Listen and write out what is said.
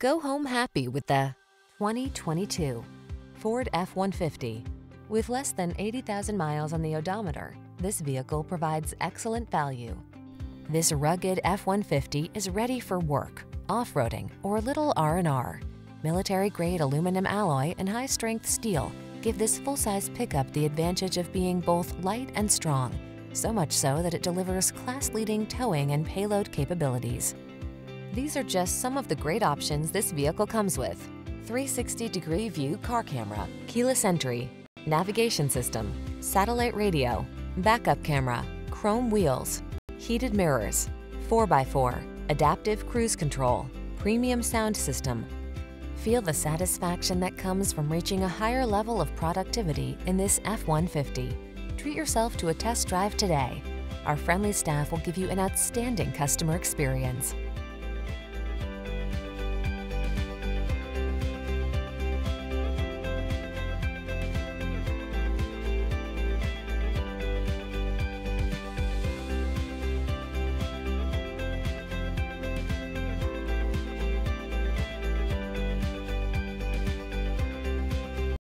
Go home happy with the 2022 Ford F-150. With less than 80,000 miles on the odometer, this vehicle provides excellent value. This rugged F-150 is ready for work, off-roading, or a little R&R. Military-grade aluminum alloy and high-strength steel give this full-size pickup the advantage of being both light and strong, so much so that it delivers class-leading towing and payload capabilities. These are just some of the great options this vehicle comes with: 360-degree view car camera, keyless entry, navigation system, satellite radio, backup camera, chrome wheels, heated mirrors, 4x4, adaptive cruise control, premium sound system. Feel the satisfaction that comes from reaching a higher level of productivity in this F-150. Treat yourself to a test drive today. Our friendly staff will give you an outstanding customer experience.